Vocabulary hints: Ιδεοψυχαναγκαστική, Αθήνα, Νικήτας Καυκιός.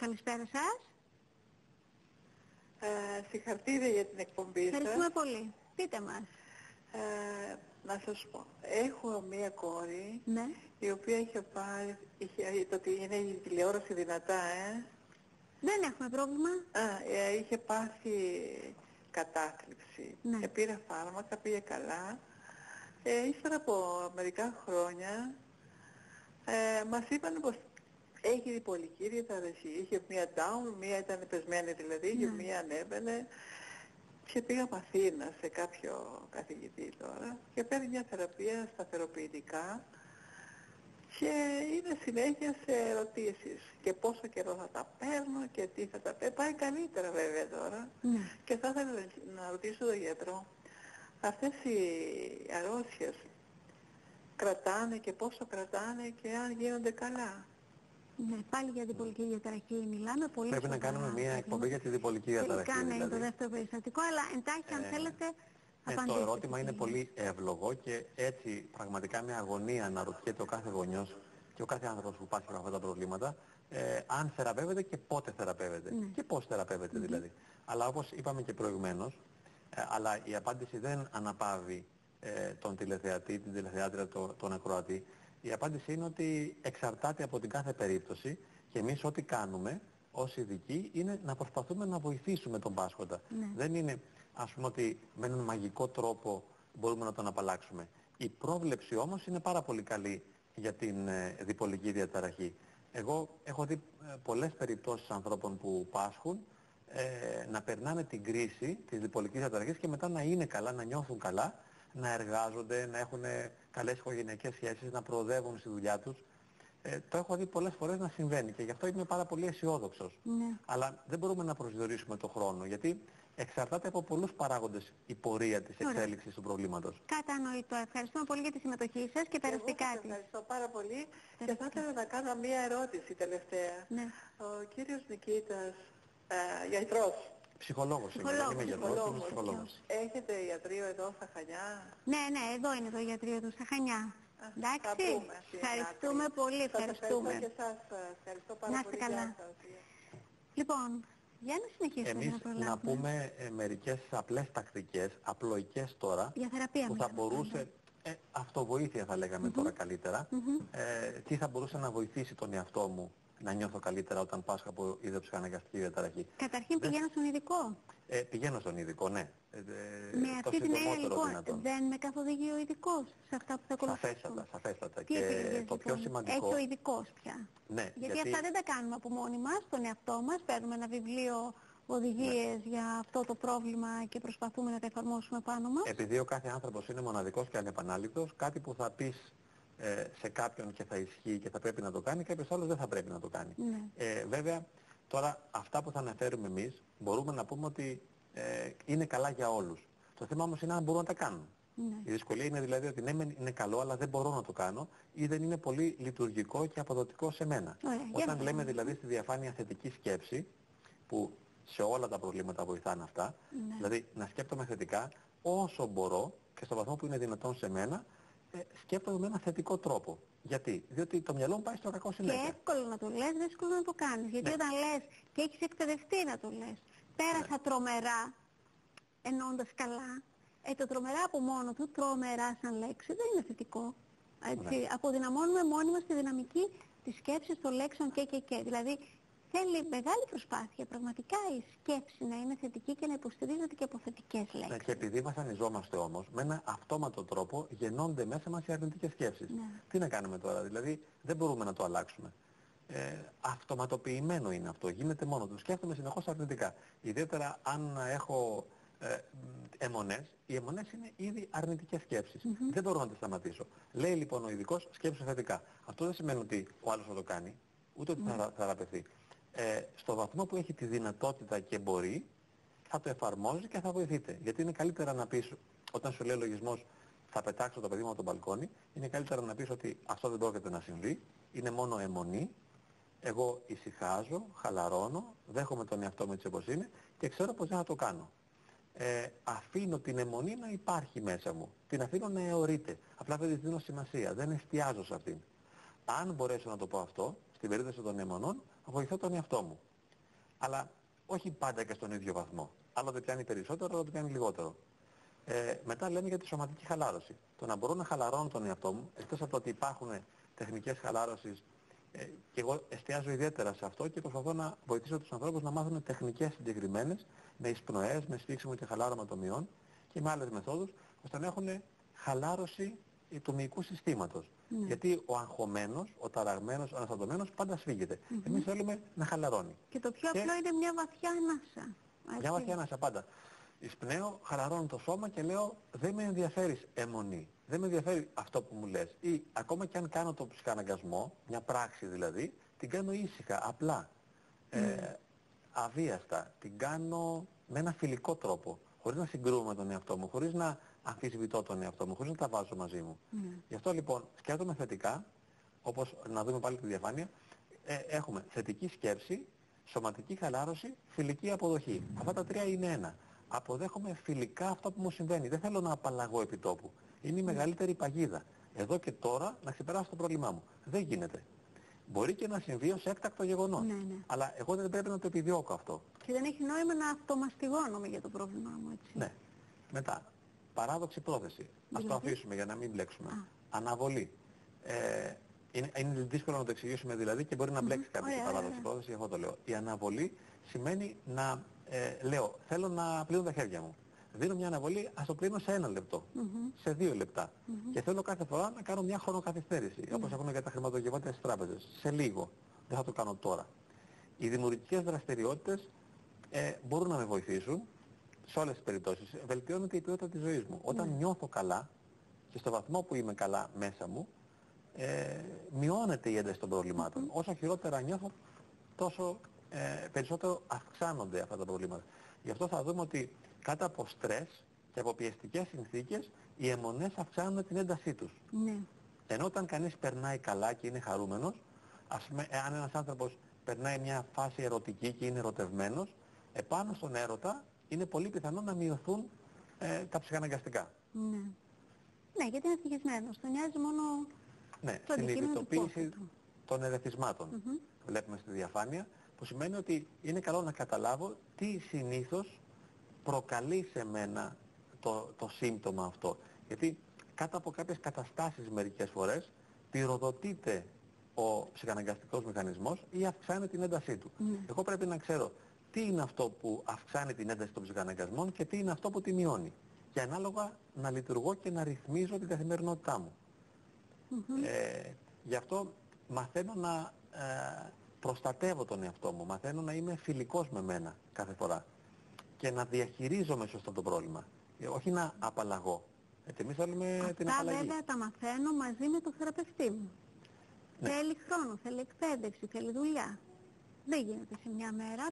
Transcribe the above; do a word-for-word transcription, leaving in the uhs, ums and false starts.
Καλησπέρα σας. Ε, συγχαρητήρια για την εκπομπή σας. Ευχαριστούμε πολύ. Πείτε μας. Ε, να σας πω, έχω μία κόρη, ναι, η οποία είχε πάρει, είχε, το ότι είναι η τηλεόραση δυνατά, ε. Δεν έχουμε πρόβλημα. Α, ε, είχε πάθει κατάθλιψη. Ναι. Πήρα φάρμακα, πήγε καλά. Ε, ύστερα από μερικά χρόνια, ε, μας είπαν πως έχει διπολική διαταραχή. Είχε μία down, μία ήταν πεσμένη δηλαδή, ναι, και μία ανέβαινε. Και πήγα Αθήνα σε κάποιο καθηγητή τώρα και παίρνει μια θεραπεία σταθεροποιητικά και είναι συνέχεια σε ερωτήσεις και πόσο καιρό θα τα παίρνω και τι θα τα παίρνω. Πάει καλύτερα βέβαια τώρα, ναι, και θα ήθελα να ρωτήσω τον γιατρό, αυτές οι αρρώσεις κρατάνε και πόσο κρατάνε και αν γίνονται καλά. Ναι, πάλι για διπολική διαταραχή μιλάμε. Πολύ πρέπει να κάνουμε μια εκπομπή για τη διπολική διαταραχή. Τελικά είναι το δεύτερο περιστατικό, αλλά εντάχει αν ε, θέλετε απαντήστε. Το ερώτημα είναι πολύ εύλογο και έτσι πραγματικά μια αγωνία αναρωτιέται ο κάθε γονιός και ο κάθε άνθρωπος που πάσχει από αυτά τα προβλήματα, ε, αν θεραπεύεται και πότε θεραπεύεται, ναι, και πώς θεραπεύεται, mm-hmm, δηλαδή. Αλλά όπως είπαμε και προηγουμένως, ε, αλλά η απάντηση δεν αναπαύει ε, τον τηλεθεατή, την τηλεθεάτρια, τον, τον ακροατή. Η απάντηση είναι ότι εξαρτάται από την κάθε περίπτωση και εμείς ό,τι κάνουμε ως ειδικοί είναι να προσπαθούμε να βοηθήσουμε τον πάσχοντα. Ναι. Δεν είναι, ας πούμε, ότι με έναν μαγικό τρόπο μπορούμε να τον απαλλάξουμε. Η πρόβλεψη όμως είναι πάρα πολύ καλή για την ε, διπολική διαταραχή. Εγώ έχω δει ε, πολλές περιπτώσεις ανθρώπων που πάσχουν ε, να περνάνε την κρίση της διπολικής διαταραχής και μετά να είναι καλά, να νιώθουν καλά, να εργάζονται, να έχουν καλές οικογενειακές σχέσεις, να προοδεύουν στη δουλειά τους. Ε, το έχω δει πολλές φορές να συμβαίνει και γι' αυτό είμαι πάρα πολύ αισιόδοξος. Ναι. Αλλά δεν μπορούμε να προσδιορίσουμε το χρόνο, γιατί εξαρτάται από πολλούς παράγοντες η πορεία της εξέλιξης του προβλήματος. Κατανοητό. Ευχαριστούμε πολύ για τη συμμετοχή σας και περαστικά της. Εγώ σας ευχαριστώ πάρα πολύ και θα ήθελα να κάνω μία ερώτηση τελευταία. Ναι. Ο κύριος Νικήτας, ε, γιατρός. Ψυχολόγος, ψυχολόγος, είμαι γιατρός, ψυχολόγος. Είμαι ψυχολόγος. Έχετε ιατρείο εδώ στα Χανιά? Ναι, ναι, εδώ είναι το ιατρείο του στα Χανιά. Εντάξει, ευχαριστούμε πολύ, ευχαριστούμε. Σας ευχαριστώ και σας, ευχαριστώ πάρα πολύ. Να είστε καλά. Λοιπόν, για να συνεχίσουμε. Εμείς να, να πούμε ε, μερικές απλές τακτικές, απλοϊκές τώρα, για θεραπεία που θα μιλάμε, μπορούσε, ε, αυτοβοήθεια θα λέγαμε, mm-hmm, τώρα καλύτερα, mm-hmm, ε, τι θα μπορούσε να βοηθήσει τον εαυτό μου να νιώθω καλύτερα όταν πάσχω από ιδεοψυχαναγκαστική διαταραχή. Καταρχήν δεν... πηγαίνω στον ειδικό. Ε, πηγαίνω στον ειδικό, ναι. Ε, με αυτή την έννοια λοιπόν, δεν με καθοδηγεί ο ειδικός σε αυτά που θα ακολουθήσουν? Σαφέστατα, σαφέστατα. Τι και το πιο σημαντικό... Έχει ο ειδικός πια. Ναι, γιατί, γιατί αυτά δεν τα κάνουμε από μόνοι μας, τον εαυτό μας. Παίρνουμε ένα βιβλίο οδηγίες, ναι, για αυτό το πρόβλημα και προσπαθούμε να τα εφαρμόσουμε πάνω μας. Επειδή ο κάθε άνθρωπος είναι μοναδικός και ανεπανάληπτος, κάτι που θα πεις σε κάποιον και θα ισχύει και θα πρέπει να το κάνει, κάποιος άλλος δεν θα πρέπει να το κάνει. Ναι. Ε, βέβαια, τώρα αυτά που θα αναφέρουμε εμείς μπορούμε να πούμε ότι ε, είναι καλά για όλους. Το θέμα όμως είναι αν μπορούν να τα κάνουν. Ναι. Η δυσκολία είναι δηλαδή ότι ναι, είναι καλό, αλλά δεν μπορώ να το κάνω ή δεν είναι πολύ λειτουργικό και αποδοτικό σε μένα. Ωραία. Όταν λέμε δηλαδή στη διαφάνεια θετική σκέψη, που σε όλα τα προβλήματα βοηθάνε αυτά, ναι, δηλαδή να σκέπτομαι θετικά όσο μπορώ και στο βαθμό που είναι δυνατόν σε μένα, σκέφτομαι με ένα θετικό τρόπο. Γιατί? Διότι το μυαλό μου πάει στο κακό συνέχεια. Και εύκολο να το λες, δύσκολο να το κάνεις. Γιατί, ναι, όταν λες και έχεις εκπαιδευτεί να το λες, πέρασα, ναι, τρομερά, εννοώντας καλά, ε, το τρομερά από μόνο του, τρομερά σαν λέξη, δεν είναι θετικό. Έτσι, ναι. Αποδυναμώνουμε μόνοι μας τη δυναμική της σκέψης των λέξεων και και και. Δηλαδή θέλει μεγάλη προσπάθεια πραγματικά η σκέψη να είναι θετική και να υποστηρίζεται και από θετικές λέξεις. Ναι, και επειδή βασανιζόμαστε όμως, με ένα αυτόματο τρόπο γεννώνται μέσα μας οι αρνητικές σκέψεις. Ναι. Τι να κάνουμε τώρα, δηλαδή δεν μπορούμε να το αλλάξουμε. Ε, αυτοματοποιημένο είναι αυτό, γίνεται μόνο του. Σκέφτομαι συνεχώς αρνητικά. Ιδιαίτερα αν έχω ε, αιμονές, οι αιμονές είναι ήδη αρνητικές σκέψεις. Mm-hmm. Δεν μπορώ να τις σταματήσω. Λέει λοιπόν ο ειδικός, σκέψου θετικά. Αυτό δεν σημαίνει ότι ο άλλος θα το κάνει, ούτε ότι, ναι, θα θεραπευθεί. Ε, στο βαθμό που έχει τη δυνατότητα και μπορεί, θα το εφαρμόζει και θα βοηθείτε. Γιατί είναι καλύτερα να πεις, όταν σου λέει ο λογισμός, θα πετάξω το παιδί μου από τον μπαλκόνι, είναι καλύτερα να πεις ότι αυτό δεν πρόκειται να συμβεί, είναι μόνο αιμονή, εγώ ησυχάζω, χαλαρώνω, δέχομαι τον εαυτό μου έτσι όπως είναι και ξέρω πως δεν θα το κάνω. Ε, αφήνω την αιμονή να υπάρχει μέσα μου, την αφήνω να αιωρείται, απλά δεν της δίνω σημασία, δεν εστιάζω σε αυτήν. Αν μπορέσω να το πω αυτό, στην περίπτωση των αιμονών, βοηθώ τον εαυτό μου. αλλά όχι πάντα και στον ίδιο βαθμό. Άλλοτε πιάνει περισσότερο, άλλοτε πιάνει λιγότερο. Ε, μετά λέμε για τη σωματική χαλάρωση. Το να μπορώ να χαλαρώνω τον εαυτό μου, εκτός από το ότι υπάρχουν τεχνικές χαλάρωσης, ε, και εγώ εστιάζω ιδιαίτερα σε αυτό και προσπαθώ να βοηθήσω τους ανθρώπους να μάθουν τεχνικές συγκεκριμένες, με εισπνοές, με σφίξιμο και χαλάρωμα των μειών και με άλλες μεθόδους, ώστε να έχουν χαλάρωση του μυϊκού συστήματος. Ναι. Γιατί ο αγχωμένος, ο ταραγμένος, ο αναστατωμένος πάντα σφίγγεται. Mm-hmm. Εμείς θέλουμε να χαλαρώνει. Και το πιο και... απλό είναι μια βαθιά ανάσα. Μια βαθιά ανάσα πάντα. Εισπνέω, χαλαρώνω το σώμα και λέω δεν με ενδιαφέρεις αιμονή. Δεν με ενδιαφέρει αυτό που μου λες. Ή ακόμα και αν κάνω το ψυχαναγκασμό, μια πράξη δηλαδή, την κάνω ήσυχα, απλά, mm. ε, αβίαστα. Την κάνω με ένα φιλικό τρόπο. Χωρίς να συγκρούμε τον εαυτό μου, χωρίς να αμφισβητώ τον εαυτό μου, χωρίς να τα βάζω μαζί μου. Mm. Γι' αυτό λοιπόν σκέφτομαι θετικά, όπως να δούμε πάλι τη διαφάνεια, ε, έχουμε θετική σκέψη, σωματική χαλάρωση, φιλική αποδοχή. Mm. Αυτά τα τρία είναι ένα. Αποδέχομαι φιλικά αυτό που μου συμβαίνει. Δεν θέλω να απαλλαγώ επί τόπου. Είναι η μεγαλύτερη παγίδα. Εδώ και τώρα να ξεπεράσω το πρόβλημά μου. Δεν γίνεται. Μπορεί και να συμβεί ως έκτακτο γεγονός. Ναι, ναι. Αλλά εγώ δεν πρέπει να το επιδιώκω αυτό. Και δεν έχει νόημα να αυτομαστιγώνομαι για το πρόβλημά μου, έτσι. Ναι. Μετά, παράδοξη πρόθεση. Δηλαδή... ας το αφήσουμε για να μην μπλέξουμε. Α. Αναβολή. Ε, είναι, είναι δύσκολο να το εξηγήσουμε δηλαδή και μπορεί να μπλέξει mm-hmm. κάποιος η παράδοξη yeah, yeah. πρόθεση, εγώ το λέω. Η αναβολή σημαίνει να ε, λέω, θέλω να πλύνω τα χέρια μου. Δίνω μια αναβολή, ας το πλύνω σε ένα λεπτό, mm-hmm. σε δύο λεπτά. Mm-hmm. Και θέλω κάθε φορά να κάνω μια χρονοκαθυστέρηση, mm-hmm. όπως έχουν για τα χρηματογευάτια στις τράπεζες. Σε λίγο, δεν θα το κάνω τώρα. Οι δημιουργικές δραστηριότητες ε, μπορούν να με βοηθήσουν σε όλες τις περιπτώσεις. Βελτιώνεται η ποιότητα της ζωής μου. Όταν mm-hmm. νιώθω καλά και στο βαθμό που είμαι καλά μέσα μου, ε, μειώνεται η ένταση των προβλημάτων. Mm-hmm. Όσο χειρότερα νιώθω, τόσο ε, περισσότερο αυξάνονται αυτά τα προβλήματα. Γι' αυτό θα δούμε ότι κάτω από στρες και από πιεστικές συνθήκες, οι αιμονές αυξάνουν την έντασή τους. Ναι. Ενώ όταν κανείς περνάει καλά και είναι χαρούμενος, ας πούμε, εάν ένας άνθρωπος περνάει μια φάση ερωτική και είναι ερωτευμένος, επάνω στον έρωτα είναι πολύ πιθανό να μειωθούν ε, τα ψυχαναγκαστικά. Ναι. Ναι, γιατί είναι ευτυχισμένος. Τον νοιάζει μόνο ναι, το αντικείμενο του πόθου του. Των ερεθισμάτων. Mm-hmm. Βλέπουμε στη διαφάνεια, που σημαίνει ότι είναι καλό να καταλάβω τι συνήθως προκαλεί σε μένα το, το σύμπτωμα αυτό. Γιατί κάτω από κάποιες καταστάσεις μερικές φορές πυροδοτείται ο ψυχαναγκαστικός μηχανισμός ή αυξάνει την έντασή του. Mm. Εγώ πρέπει να ξέρω τι είναι αυτό που αυξάνει την ένταση των ψυχαναγκασμών και τι είναι αυτό που τη μειώνει. Και ανάλογα να λειτουργώ και να ρυθμίζω την καθημερινότητά μου. Mm-hmm. Ε, γι' αυτό μαθαίνω να ε, προστατεύω τον εαυτό μου, μαθαίνω να είμαι φιλικός με μένα κάθε φορά. Και να διαχειρίζομαι σωστά το πρόβλημα. Όχι να απαλλαγώ. Έτσι, εμείς θέλουμε αυτά, την απαλλαγή. Αυτά βέβαια τα μαθαίνω μαζί με τον θεραπευτή μου. Ναι. Θέλει χρόνο, θέλει εκπαίδευση, θέλει δουλειά. Δεν γίνεται σε μια μέρα.